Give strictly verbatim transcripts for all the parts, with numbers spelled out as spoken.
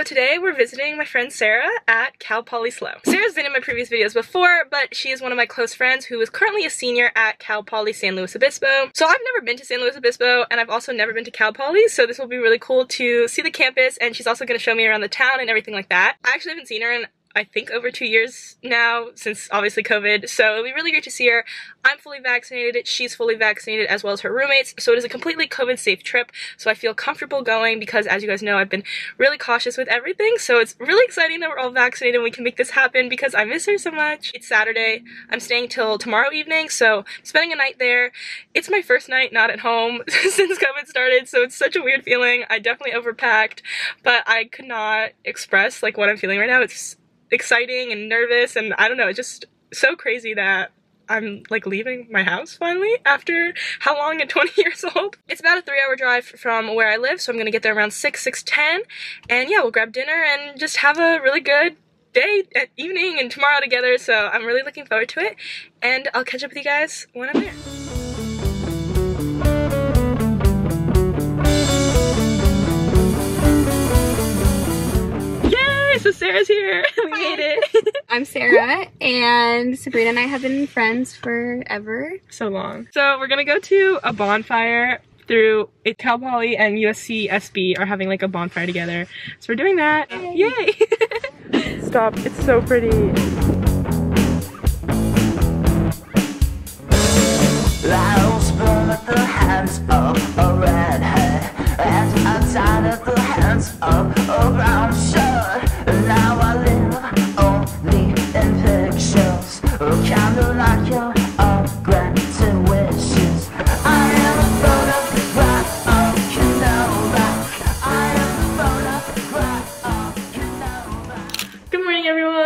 So today we're visiting my friend Sara at Cal Poly S L O. Sara's been in my previous videos before, but she is one of my close friends who is currently a senior at Cal Poly San Luis Obispo. So I've never been to San Luis Obispo, and I've also never been to Cal Poly, so this will be really cool to see the campus, and she's also going to show me around the town and everything like that. I actually haven't seen her in I think over two years now, since obviously COVID, so it'll be really great to see her. I'm fully vaccinated, she's fully vaccinated, as well as her roommates, so it is a completely COVID safe trip, so I feel comfortable going because, as you guys know, I've been really cautious with everything, so it's really exciting that we're all vaccinated and we can make this happen because I miss her so much. It's Saturday, I'm staying till tomorrow evening, so spending a night there. It's my first night not at home since COVID started, so it's such a weird feeling. I definitely overpacked, but I could not express like what I'm feeling right now. It's exciting and nervous, and I don't know, it's just so crazy that I'm like leaving my house finally after how long at twenty years old. It's about a three hour drive from where I live, so I'm gonna get there around six, six ten, and yeah, we'll grab dinner and just have a really good day and evening and tomorrow together, so I'm really looking forward to it, and I'll catch up with you guys when I'm there. So Sara's here. We made it. I'm Sara, and Sabrina and I have been friends forever. So long. So we're gonna go to a bonfire through it. Cal Poly and U S C S B are having like a bonfire together. So we're doing that. Yay! Yay. Stop. It's so pretty. Lights burn at the hands of a red hair, and outside of the hands of a brown shirt. Now I live only in pictures, oh, kind of like your ungrafted wishes. I am a photograph of Canova. I am a photograph of Canova. Good morning, everyone.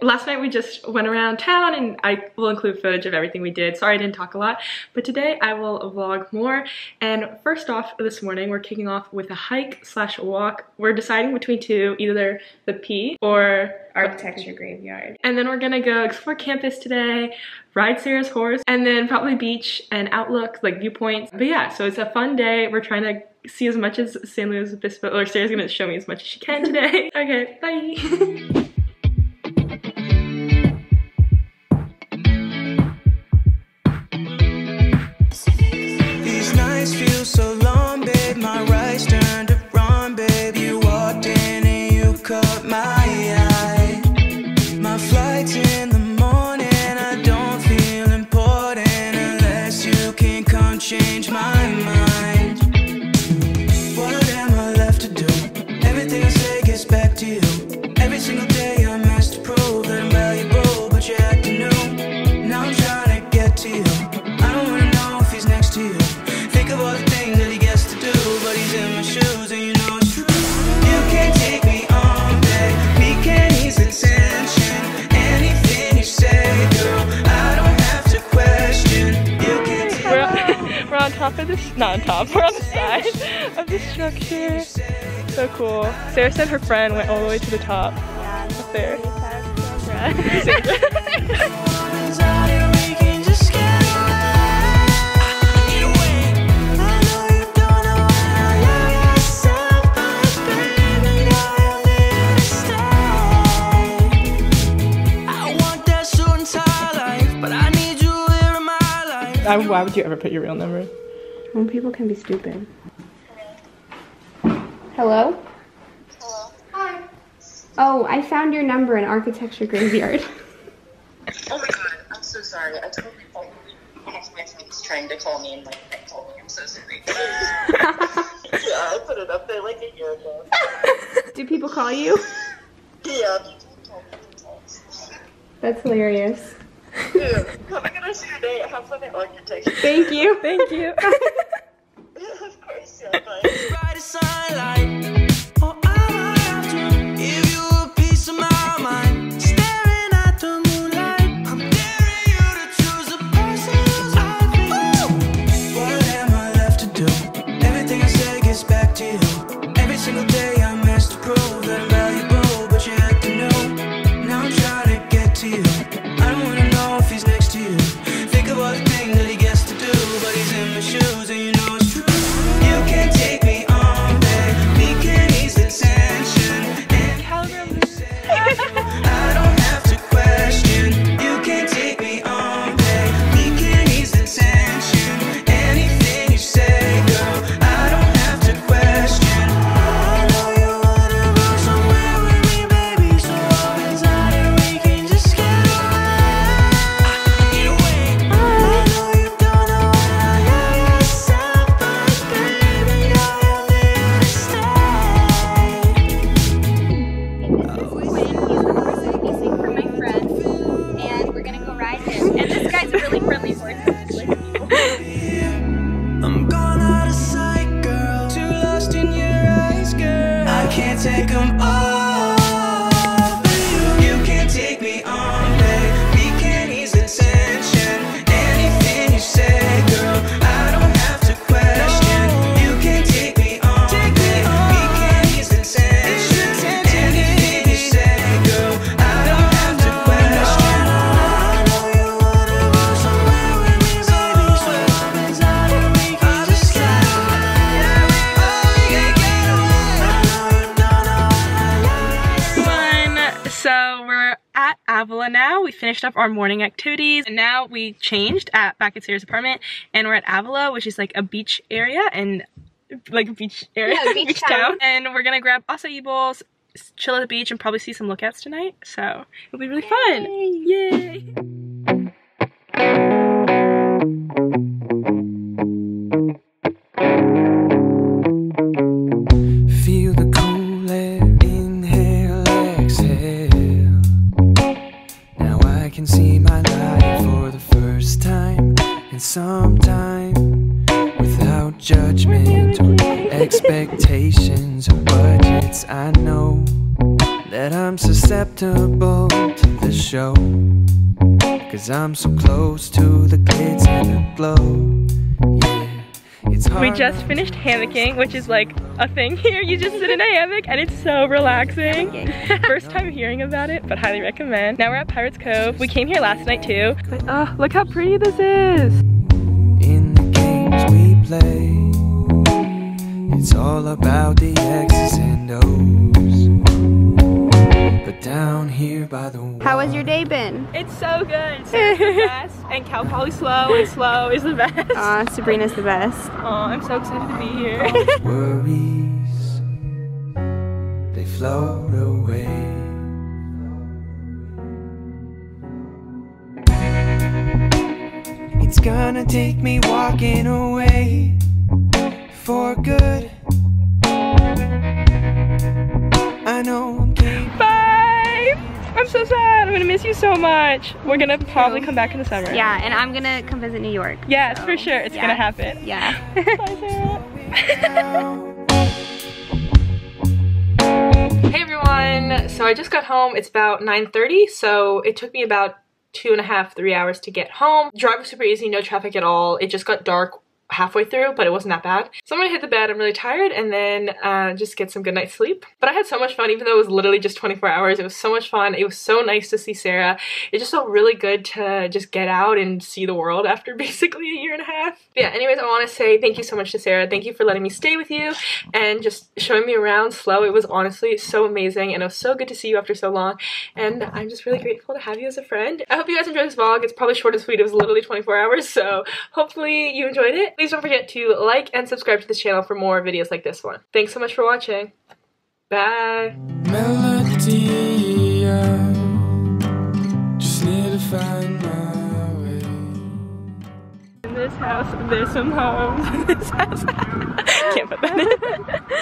Last night we just went around town, and I will include footage of everything we did. Sorry I didn't talk a lot, but today I will vlog more. And first off, this morning we're kicking off with a hike slash walk. We're deciding between two, either the P or Architecture Graveyard. And then we're gonna go explore campus today, ride Sara's horse, and then probably beach and outlook, like viewpoints. But yeah, so it's a fun day. We're trying to see as much as San Luis Obispo, or Sara's gonna show me as much as she can today. Okay, bye. This is not on top, we're on the side of the structure. So cool. Sara said her friend went all the way to the top. Yeah, up there. I, why would you ever put your real number? When people can be stupid. Hello? Hello. Hi. Oh, I found your number in Architecture Graveyard. Oh my god, I'm so sorry. I totally thought you were half my friends trying to call me and like, I told me I'm so sorry. Yeah, I put it up there like a year ago. Do people call you? Yeah, people call me sometimes. That's hilarious. Dude, have a good rest of your day. Have fun at architecture. Thank you. Thank you. Yeah, of course, yeah, bye. Think about the thing that he gets to do, but he's in my shoes and you can't take them off. You can't take me on back. We can't ease the tension. Anything you say, girl, I don't have to question. You can't take me on back. We can't ease the tension. Anything you say, girl, I don't have to question. I know you wanna go somewhere with me, baby, so I'm inside and we can just get away. So we're at Avila now. We finished up our morning activities and now we changed at back at Sarah's apartment and we're at Avila, which is like a beach area and like a beach area, yeah, beach, beach town. town. And we're gonna grab acai bowls, chill at the beach, and probably see some lookouts tonight. So it'll be really Yay. fun. Yay! Sometime without judgment or expectations or budgets, I know that I'm susceptible to the show, 'cause I'm so close to the glitz and the glow. Yeah, it's hard. We just finished hammocking, which is like a thing here. You just sit in a hammock and it's so relaxing. First time hearing about it, but highly recommend. Now we're at Pirates Cove. We came here last night too. But oh, look how pretty this is. Play. It's all about the X's and O's, but down here by the wall. How has your day been? It's so good. It's the best. And Cal Poly slow and slow is the best. Aw, Sabrina's the best. Aw, I'm so excited to be here. Worries, they float away. It's gonna take me walking away for good. I know I'm getting bye! I'm so sad. I'm gonna miss you so much. We're gonna probably come back in the summer. Yeah, and I'm gonna come visit New York. Yes, so, for sure. It's yeah. gonna happen. Yeah. Bye, Sarah. Hey everyone. So I just got home. It's about nine thirty, so it took me about two and a half, three hours to get home. Drive was super easy, no traffic at all. It just got dark halfway through, but it wasn't that bad. So I'm gonna hit the bed, I'm really tired, and then uh, just get some good night's sleep. But I had so much fun, even though it was literally just twenty-four hours, it was so much fun. It was so nice to see Sarah. It just felt really good to just get out and see the world after basically a year and a half. But yeah, anyways, I wanna say thank you so much to Sarah. Thank you for letting me stay with you and just showing me around slow. It was honestly so amazing, and it was so good to see you after so long. And I'm just really grateful to have you as a friend. I hope you guys enjoyed this vlog. It's probably short and sweet, it was literally twenty-four hours, so hopefully you enjoyed it. Please don't forget to like and subscribe to this channel for more videos like this one. Thanks so much for watching. Bye. Melody, I just need to find my way. In this house, this and home. This house. Can't put that in.